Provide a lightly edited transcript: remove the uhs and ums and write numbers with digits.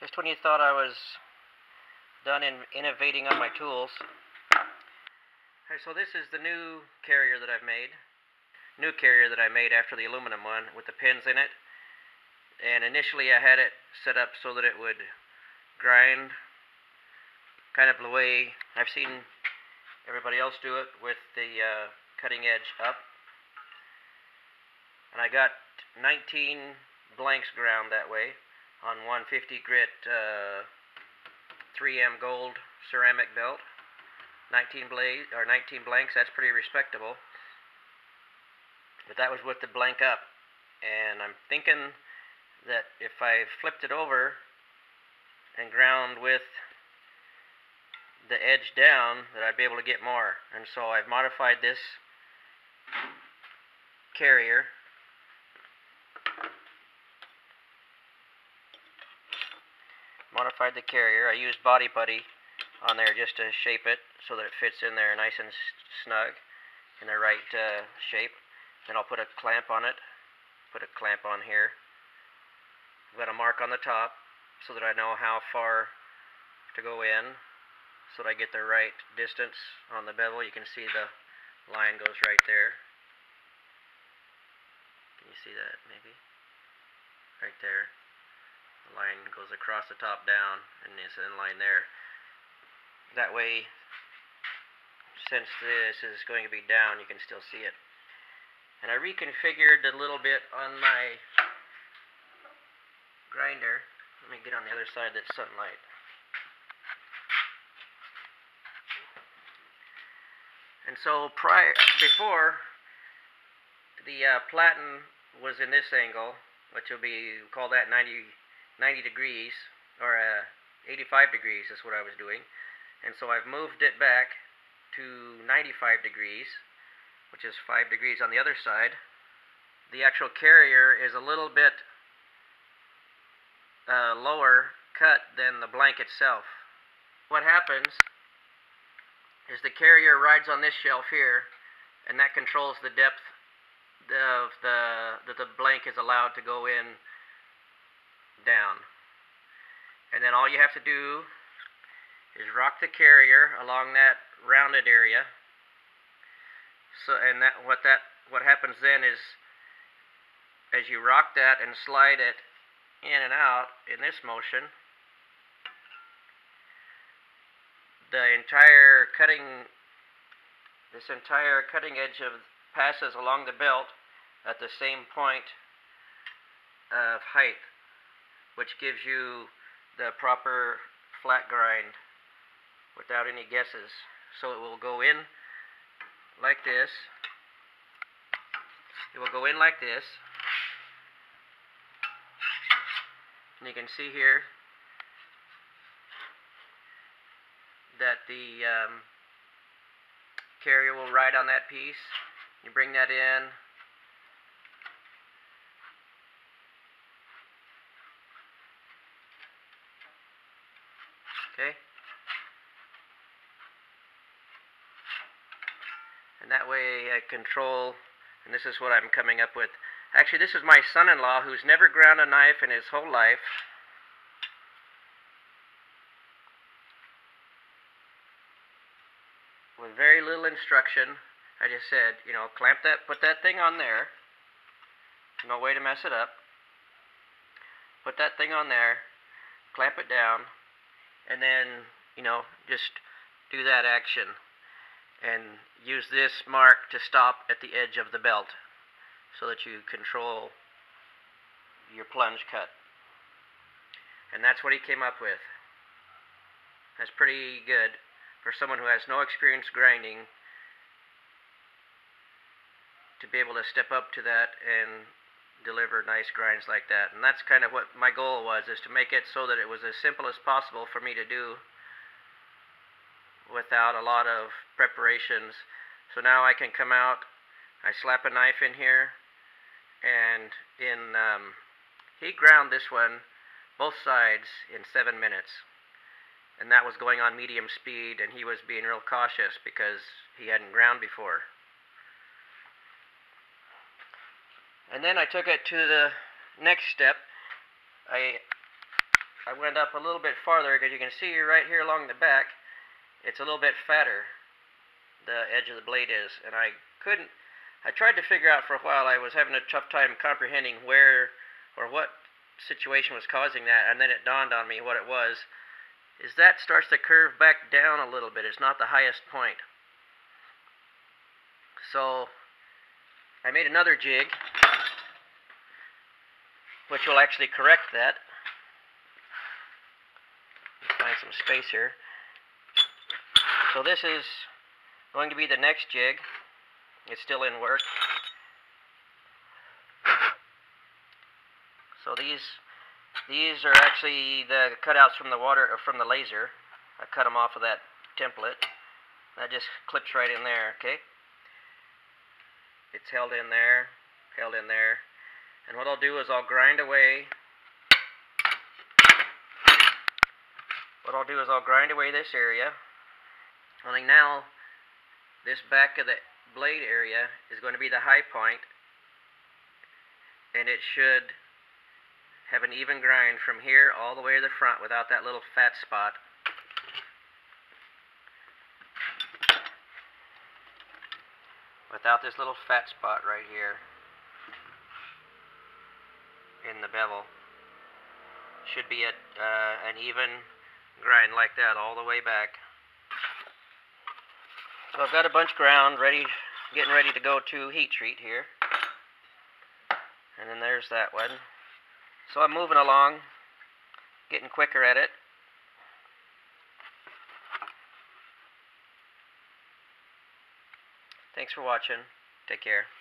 Just when you thought I was done innovating on my tools. Alright, so this is the new carrier that I've made. New carrier that I made after the aluminum one with the pins in it. And initially I had it set up so that it would grind kind of the way I've seen everybody else do it, with the cutting edge up. And I got 19 blanks ground that way on 150 grit 3M gold ceramic belt. 19 blanks, that's pretty respectable. But that was with the blank up. And I'm thinking that if I flipped it over and ground with the edge down, that I'd be able to get more. And so I've modified this carrier I used Body Buddy on there just to shape it so that it fits in there nice and snug in the right shape. Then I'll put a clamp on it, put a clamp on here. I've got a mark on the top so that I know how far to go in, so that I get the right distance on the bevel. You can see the line goes right there. Can you see that, maybe? Right there. The line goes across the top down and is in line there. That way, since this is going to be down, you can still see it. And I reconfigured a little bit on my grinder. Let me get on the other side of that sunlight. And so before, the platen was in this angle, which will be, we'll call that 90 degrees, or 85 degrees is what I was doing. And so I've moved it back to 95 degrees, which is 5 degrees on the other side. The actual carrier is a little bit lower cut than the blank itself. What happens is the carrier rides on this shelf here, and that controls the depth of that the blank is allowed to go in down. And then all you have to do is rock the carrier along that rounded area. So, and what happens then is, as you rock that and slide it in and out in this motion, this entire cutting edge of passes along the belt at the same point of height, which gives you the proper flat grind without any guesses. So it will go in like this. It will go in like this. And you can see here that the carrier will ride on that piece. You bring that in, okay, and that way I control. And this is what I'm coming up with. Actually, this is my son-in-law, who's never ground a knife in his whole life. With very little instruction, I just said, you know, clamp that, put that thing on there. No way to mess it up. Put that thing on there, clamp it down, and then, you know, just do that action. And use this mark to stop at the edge of the belt so that you control your plunge cut. And that's what he came up with. That's pretty good for someone who has no experience grinding, to be able to step up to that and deliver nice grinds like that. And that's kind of what my goal was, is to make it so that it was as simple as possible for me to do without a lot of preparations. So now I can come out, I slap a knife in here, and in he ground this one, both sides, in 7 minutes. And that was going on medium speed, and he was being real cautious because he hadn't ground before. And then I took it to the next step. I I went up a little bit farther because you can see right here along the back, it's a little bit fatter, the edge of the blade is, and I tried to figure out for a while. I was having a tough time comprehending where or what situation was causing that, and then it dawned on me what it was, is that starts to curve back down a little bit. It's not the highest point. So I made another jig, which will actually correct that. Let's find some space here. So this is going to be the next jig. It's still in work. So these are actually the cutouts from the water or from the laser. I cut them off of that template. That just clips right in there, okay? It's held in there. And what I'll do is I'll grind away this area. Only now this back of the blade area is going to be the high point, and it should have an even grind from here all the way to the front without that little fat spot. Without this little fat spot right here in the bevel. Should be an even grind like that all the way back. So I've got a bunch ground ready, getting ready to go to heat treat here. And then there's that one. So I'm moving along, getting quicker at it. Thanks for watching. Take care.